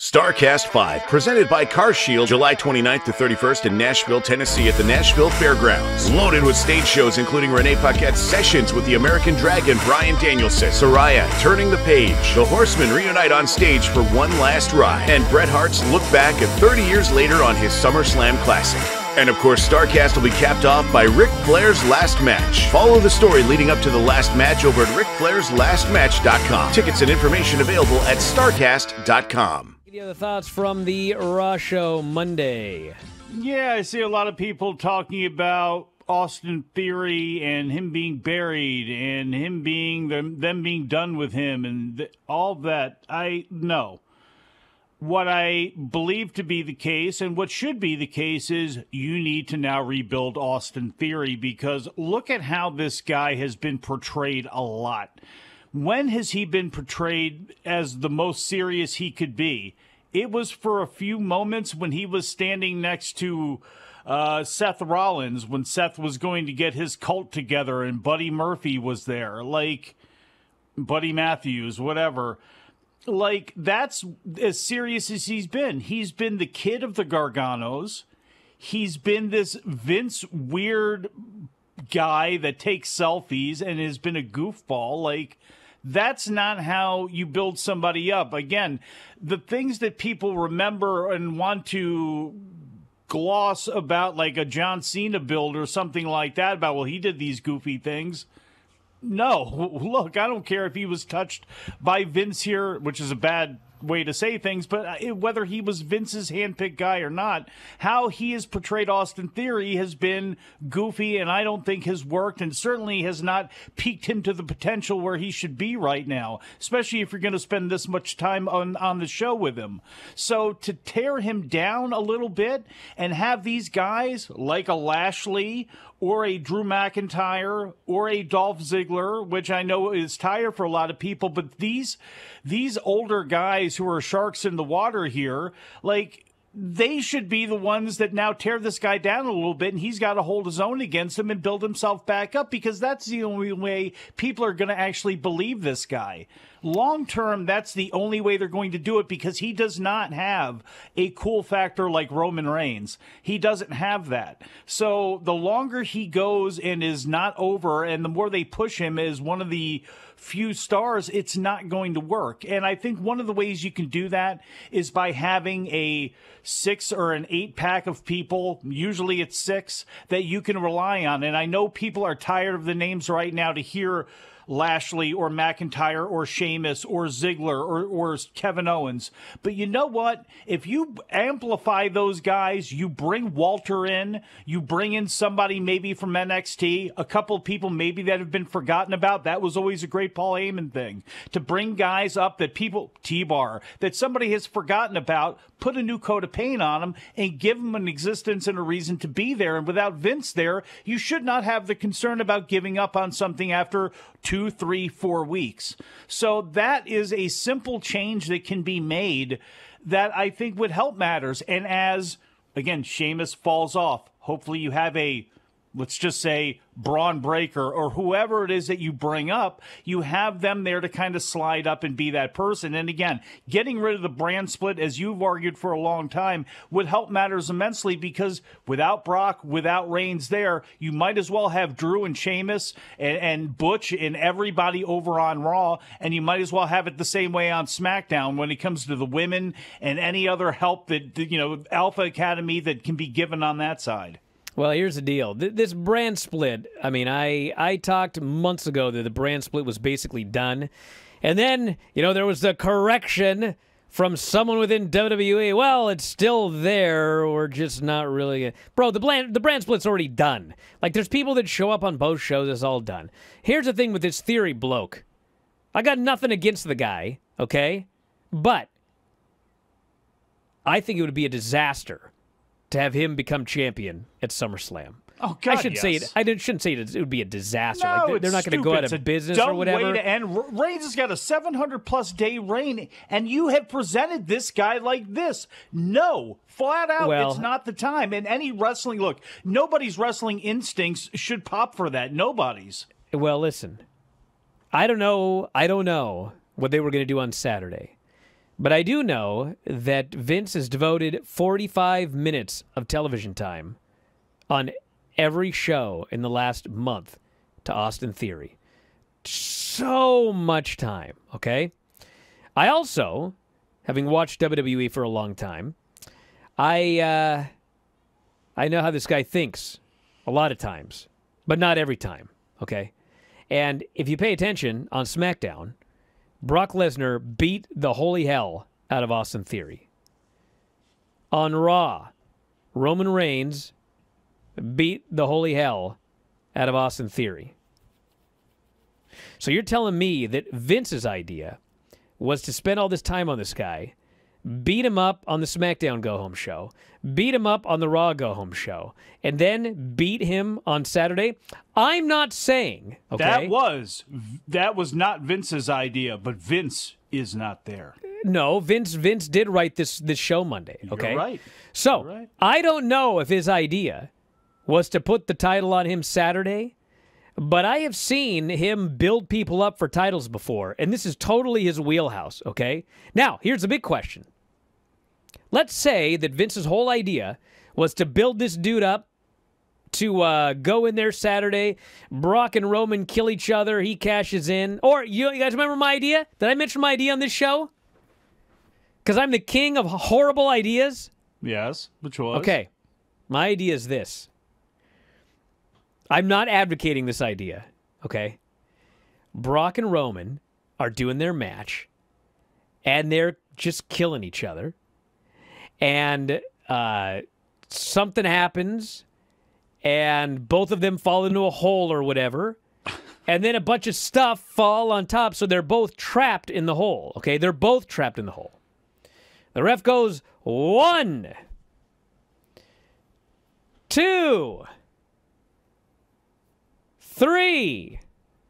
StarCast 5, presented by Car Shield, July 29th to 31st in Nashville, Tennessee at the Nashville Fairgrounds. Loaded with stage shows including Renee Paquette's Sessions with the American Dragon, Brian Danielson, Soraya, Turning the Page. The Horsemen reunite on stage for One Last Ride. And Bret Hart's look back at 30 years later on his SummerSlam Classic. And of course, StarCast will be capped off by Ric Flair's last match. Follow the story leading up to the last match over at RicFlairsLastMatch.com. Tickets and information available at StarCast.com. Any other thoughts from the Raw show Monday? Yeah, I see a lot of people talking about Austin Theory and him being buried and him being them being done with him and all that. I know what I believe to be the case and what should be the case is you need to now rebuild Austin Theory, because look at how this guy has been portrayed a lot. When has he been portrayed as the most serious he could be? It was for a few moments when he was standing next to Seth Rollins, when Seth was going to get his cult together and Buddy Murphy was there, like Buddy Matthews, whatever. Like, that's as serious as he's been. He's been the kid of the Garganos. He's been this Vince weird guy that takes selfies and has been a goofball. Like, that's not how you build somebody up. Again, the things that people remember and want to gloss about, like a John Cena build or something like that, about, well, he did these goofy things. No, look, I don't care if he was touched by Vince here, which is a bad way to say things, but whether he was Vince's handpicked guy or not, how he has portrayed Austin Theory has been goofy, and I don't think has worked, and certainly has not piqued him to the potential where he should be right now, especially if you're going to spend this much time on the show with him. So to tear him down a little bit and have these guys like a Lashley or a Drew McIntyre or a Dolph Ziggler, which I know is tired for a lot of people, but these older guys who are sharks in the water here, like, they should be the ones that now tear this guy down a little bit, and he's got to hold his own against him and build himself back up, because that's the only way people are going to actually believe this guy. Long term, that's the only way they're going to do it, because he does not have a cool factor like Roman Reigns. He doesn't have that. So the longer he goes and is not over, and the more they push him as one of the few stars, it's not going to work. And I think one of the ways you can do that is by having a 6 or an 8 pack of people, usually it's 6, that you can rely on. And I know people are tired of the names right now to hear Lashley or McIntyre or Sheamus or Ziggler or Kevin Owens. But you know what? If you amplify those guys, you bring Walter in, you bring in somebody maybe from NXT, a couple of people maybe that have been forgotten about. That was always a great Paul Heyman thing, to bring guys up that people, T-Bar, that somebody has forgotten about, put a new coat of paint on them and give them an existence and a reason to be there. And without Vince there, you should not have the concern about giving up on something after 2, 3, 4 weeks. So that is a simple change that can be made that I think would help matters. And as, again, Sheamus falls off, hopefully you have a, let's just say, Braun Breaker or whoever it is that you bring up, you have them there to kind of slide up and be that person. And again, getting rid of the brand split, as you've argued for a long time, would help matters immensely, because without Brock, without Reigns there, you might as well have Drew and Sheamus and Butch and everybody over on Raw, and you might as well have it the same way on SmackDown when it comes to the women and any other help that, you know, Alpha Academy that can be given on that side. Well, here's the deal. This brand split, I mean, I talked months ago that the brand split was basically done. And then, you know, there was the correction from someone within WWE. Well, it's still there. We're just not really gonna... Bro, the brand split's already done. Like, there's people that show up on both shows. It's all done. Here's the thing with this Theory bloke. I got nothing against the guy, okay? But I think it would be a disaster to have him become champion at SummerSlam. Oh God! I shouldn't say it. I shouldn't say it would be a disaster. No, like they're not going to go out of business or whatever. Way to end. Reigns has got a 700+ day reign, and you have presented this guy like this. No, flat out, well, it's not the time. And any wrestling, look, nobody's wrestling instincts should pop for that. Nobody's. Well, listen, I don't know. I don't know what they were going to do on Saturday. But I do know that Vince has devoted 45 minutes of television time on every show in the last month to Austin Theory. So much time, okay? I also, having watched WWE for a long time, I know how this guy thinks a lot of times, but not every time, okay? And if you pay attention on SmackDown, Brock Lesnar beat the holy hell out of Austin Theory. On Raw, Roman Reigns beat the holy hell out of Austin Theory. So you're telling me that Vince's idea was to spend all this time on this guy, beat him up on the SmackDown go-home show, beat him up on the Raw go-home show, and then beat him on Saturday? I'm not saying, okay? That was not Vince's idea, but Vince is not there. No, Vince did write this show Monday, okay? You're right. So, you're right. I don't know if his idea was to put the title on him Saturday, but I have seen him build people up for titles before, and this is totally his wheelhouse, okay? Now, here's the big question. Let's say that Vince's whole idea was to build this dude up to go in there Saturday, Brock and Roman kill each other, he cashes in. Or, you guys remember my idea? Did I mention my idea on this show? Because I'm the king of horrible ideas? Yes, which was? Okay, my idea is this. I'm not advocating this idea, okay? Brock and Roman are doing their match, and they're just killing each other. And something happens, and both of them fall into a hole or whatever, and then a bunch of stuff fall on top, so they're both trapped in the hole, okay? They're both trapped in the hole. The ref goes, 1, 2, 3.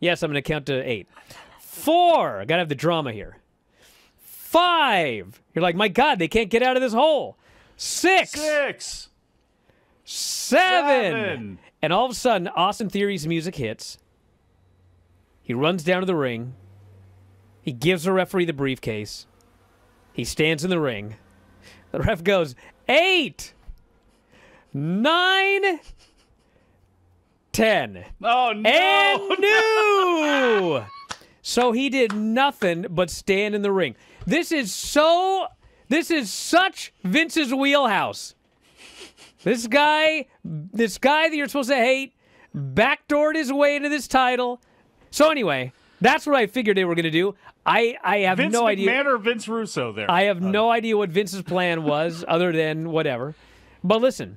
Yes, I'm going to count to 8. 4. I got to have the drama here. 5. You're like, my God, they can't get out of this hole. 6. 7. And all of a sudden, Austin Theory's music hits. He runs down to the ring. He gives the referee the briefcase. He stands in the ring. The ref goes, 8. 9. 10. Oh, no. And new. So he did nothing but stand in the ring. This is such Vince's wheelhouse. This guy that you're supposed to hate, backdoored his way into this title. So anyway, that's what I figured they were going to do. I have Vince no idea. Vince McMahon or Vince Russo there? I have no idea what Vince's plan was other than whatever. But listen,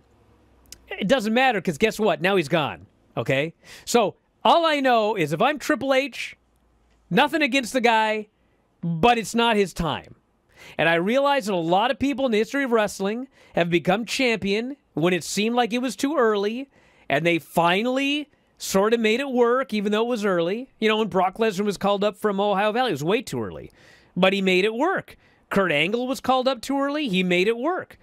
it doesn't matter because guess what? Now he's gone. Okay? So, all I know is if I'm Triple H, nothing against the guy, but it's not his time. And I realize that a lot of people in the history of wrestling have become champion when it seemed like it was too early, and they finally sort of made it work, even though it was early. You know, when Brock Lesnar was called up from Ohio Valley, it was way too early. But he made it work. Kurt Angle was called up too early. He made it work.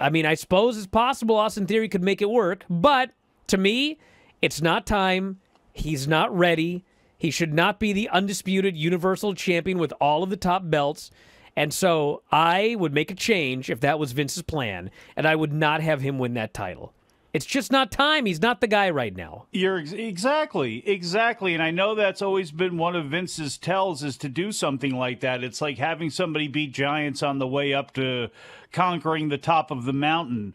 I mean, I suppose it's possible Austin Theory could make it work, but to me, it's not time. He's not ready. He should not be the undisputed universal champion with all of the top belts. And so I would make a change if that was Vince's plan, and I would not have him win that title. It's just not time. He's not the guy right now. You're exactly. And I know that's always been one of Vince's tells is to do something like that. It's like having somebody beat giants on the way up to conquering the top of the mountain.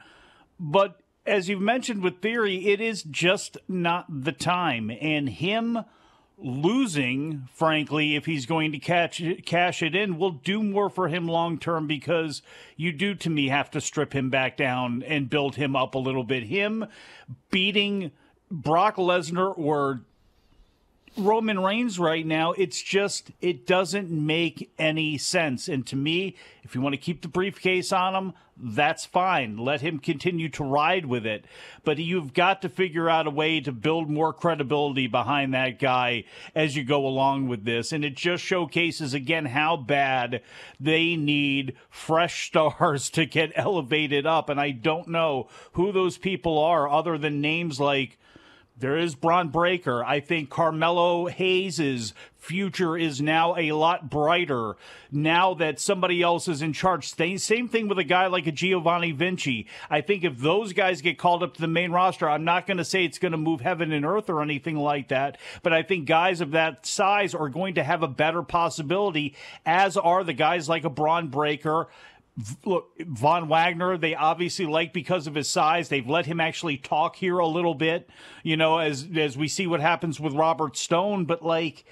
But as you've mentioned with Theory, it is just not the time. And him losing, frankly, if he's going to cash it in, will do more for him long term because you do, to me, have to strip him back down and build him up a little bit. Him beating Brock Lesnar or Roman Reigns right now, it's just, it doesn't make any sense. And to me, if you want to keep the briefcase on him, that's fine. Let him continue to ride with it. But you've got to figure out a way to build more credibility behind that guy as you go along with this. And it just showcases, again, how bad they need fresh stars to get elevated up. And I don't know who those people are other than names like There is Braun Breaker. I think Carmelo Hayes' future is now a lot brighter now that somebody else is in charge. Same thing with a guy like a Giovanni Vinci. I think if those guys get called up to the main roster, I'm not going to say it's going to move heaven and earth or anything like that, but I think guys of that size are going to have a better possibility, as are the guys like a Braun Breaker. Look, Von Wagner, they obviously like because of his size. They've let him actually talk here a little bit, you know, as we see what happens with Robert Stone. But, like,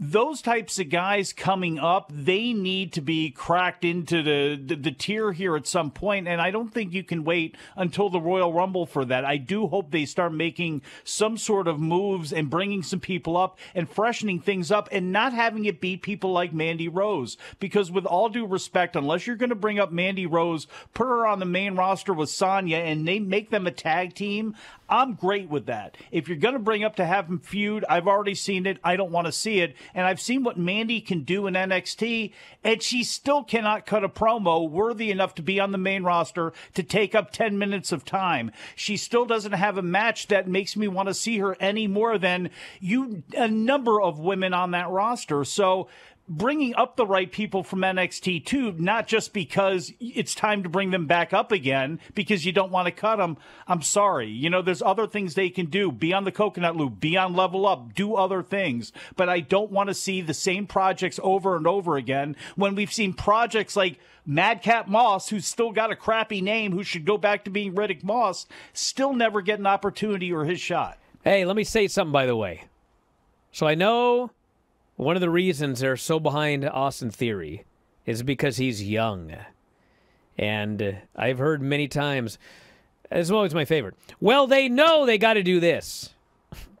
those types of guys coming up, they need to be cracked into the tier here at some point, and I don't think you can wait until the Royal Rumble for that. I do hope they start making some sort of moves and bringing some people up and freshening things up and not having it be people like Mandy Rose, because with all due respect, unless you're going to bring up Mandy Rose, put her on the main roster with Sonya, and they make them a tag team, I'm great with that. If you're going to bring up to have them feud, I've already seen it. I don't want to see it. And I've seen what Mandy can do in NXT, and she still cannot cut a promo worthy enough to be on the main roster to take up 10 minutes of time. She still doesn't have a match that makes me want to see her any more than a number of women on that roster. So bringing up the right people from NXT too, not just because it's time to bring them back up again because you don't want to cut them. I'm sorry. You know, there's other things they can do. Be on the coconut loop, be on Level Up, do other things. But I don't want to see the same projects over and over again when we've seen projects like Madcap Moss, who's still got a crappy name, who should go back to being Riddick Moss, still never get an opportunity or his shot. Hey, let me say something, by the way. So I know one of the reasons they're so behind Austin Theory is because he's young. And I've heard many times, as well as my favorite, well, they know they got to do this,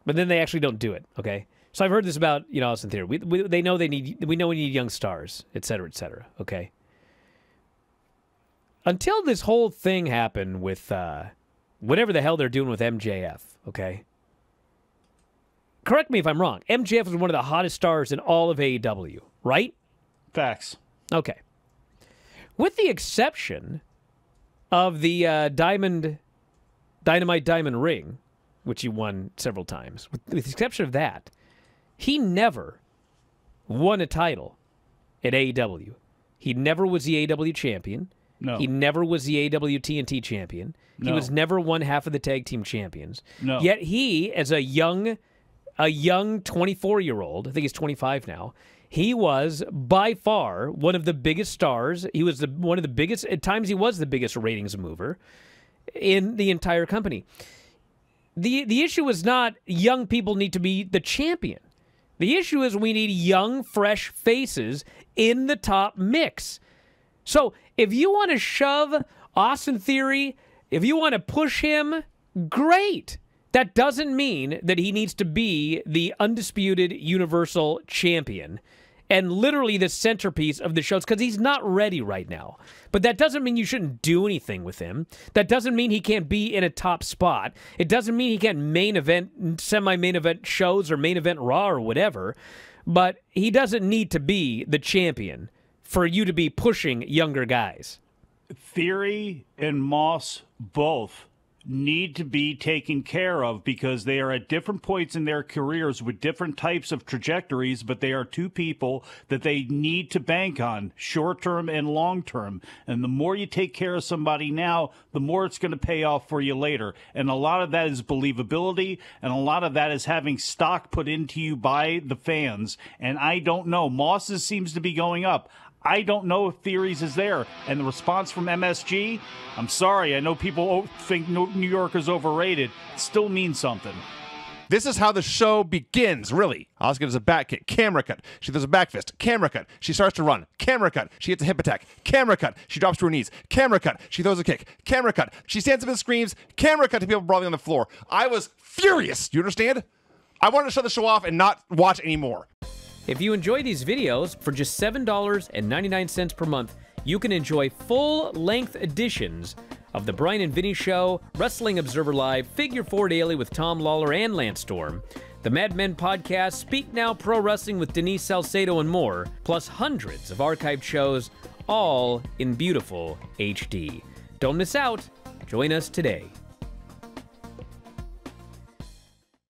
but then they actually don't do it, okay? So I've heard this about, you know, Austin Theory. They know we know we need young stars, et cetera, okay? Until this whole thing happened with whatever the hell they're doing with MJF, okay? Correct me if I'm wrong. MJF was one of the hottest stars in all of AEW, right? Facts. Okay. With the exception of the Dynamite Diamond ring, which he won several times, with the exception of that, he never won a title at AEW. He never was the AEW champion. No. He never was the AEW TNT champion. No. He was never one half of the tag team champions. No. Yet he, as a young 24-year-old, I think he's 25 now, he was by far one of the biggest stars. He was one of the biggest, at times he was the biggest ratings mover in the entire company. The issue is not young people need to be the champion. The issue is we need young, fresh faces in the top mix. So if you want to shove Austin Theory, if you want to push him, great. That doesn't mean that he needs to be the undisputed universal champion and literally the centerpiece of the shows, because he's not ready right now. But that doesn't mean you shouldn't do anything with him. That doesn't mean he can't be in a top spot. It doesn't mean he can't main event, semi-main event shows or main event Raw or whatever. But he doesn't need to be the champion for you to be pushing younger guys. Theory and Moss both need to be taken care of because they are at different points in their careers with different types of trajectories, but they are two people that they need to bank on short-term and long-term. And the more you take care of somebody now, the more it's going to pay off for you later. And a lot of that is believability, and a lot of that is having stock put into you by the fans. And I don't know. Moss's seems to be going up. I don't know if Theories is there. And the response from MSG, I'm sorry, I know people think New York is overrated. It still means something. This is how the show begins, really. Asuka does a back kick. Camera cut. She does a back fist. Camera cut. She starts to run. Camera cut. She hits a hip attack. Camera cut. She drops to her knees. Camera cut. She throws a kick. Camera cut. She stands up and screams. Camera cut to people brawling on the floor. I was furious. Do you understand? I wanted to shut the show off and not watch anymore. If you enjoy these videos, for just $7.99 per month, you can enjoy full-length editions of The Brian and Vinny Show, Wrestling Observer Live, Figure 4 Daily with Tom Lawler and Lance Storm, The Mad Men Podcast, Speak Now Pro Wrestling with Denise Salcedo and more, plus hundreds of archived shows, all in beautiful HD. Don't miss out. Join us today.